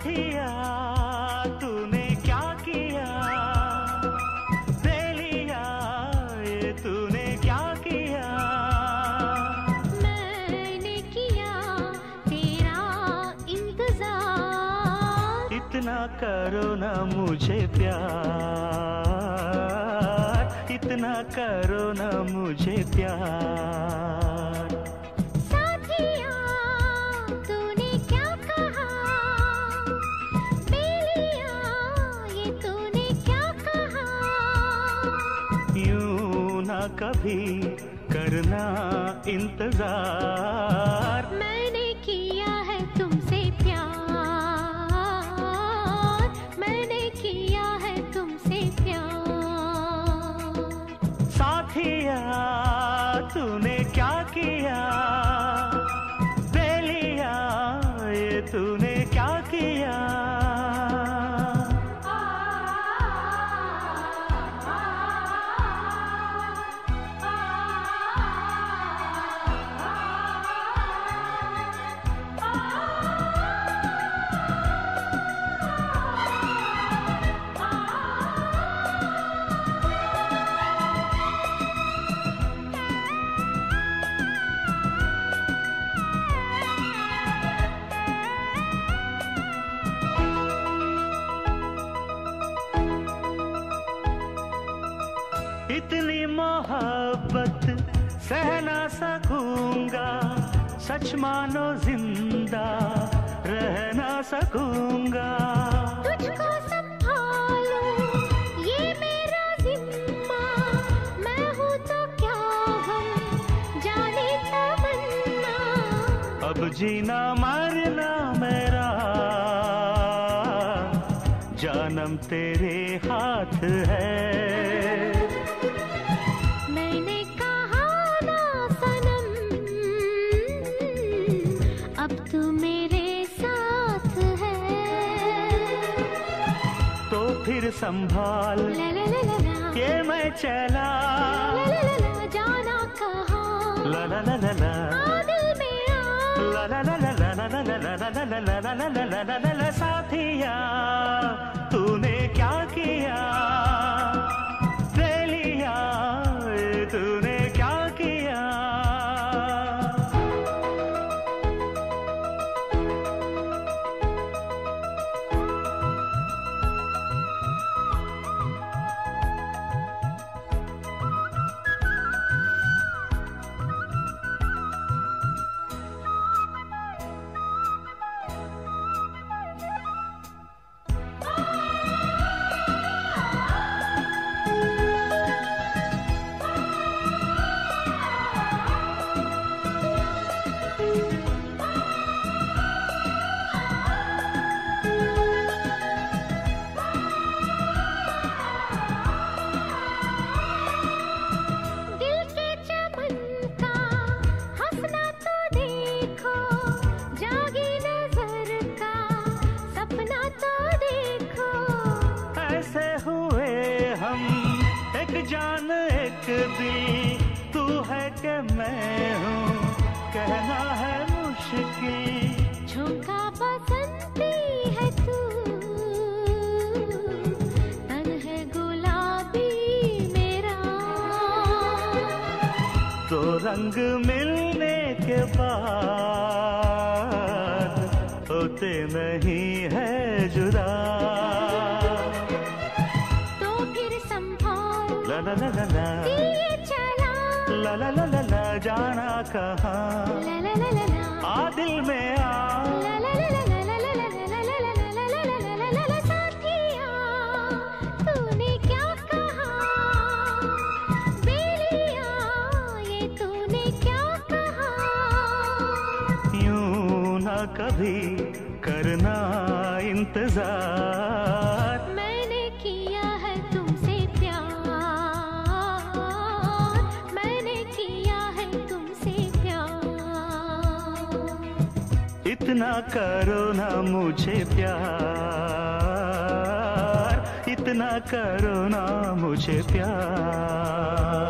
साथिया तूने क्या किया, ले लिया ये तूने क्या किया। मैंने किया तेरा इंतजार, इतना करो ना मुझे प्यार, इतना करो ना मुझे प्यार। कभी करना इंतजार, मैंने किया है तुमसे प्यार, मैंने किया है तुमसे प्यार। साथिया तूने क्या किया, ले लिया ये तूने क्या किया। इतनी मोहब्बत सह ना सकूंगा, सच मानो जिंदा रह ना सकूंगा। तुझको संभालो ये मेरा जिम्मा, मैं हूँ तो क्या हम जाने तमन्ना। अब जीना मारना मेरा जानम तेरे हाथ है। अब तू मेरे साथ है तो फिर संभाल के मैं चला, जाना कहाँ दिल में आ। साथिया तूने क्या किया, ले लिया तूने क्या किया। जान एक दी तू है कि मैं हूँ, कहना है मुश्किल। झुका बसंती है तू, तन है गुलाबी मेरा। तो रंग मिलने के बाद होते नहीं है जुदा। ला ला ला ला दिए चला, ला ला ला ला ला जाना कहाँ, ला ला ला ला ला आ दिल में आ, ला ला ला ला ला ला ला ला ला ला ला। साथिया तूने क्या कहा, ले लिया ये तूने क्या कहा। यूं ना कभी करना इंतजार, मैंने किया है तुमसे प्यार, मैंने किया है तुमसे प्यार। इतना करो ना मुझे प्यार, इतना करो ना मुझे प्यार।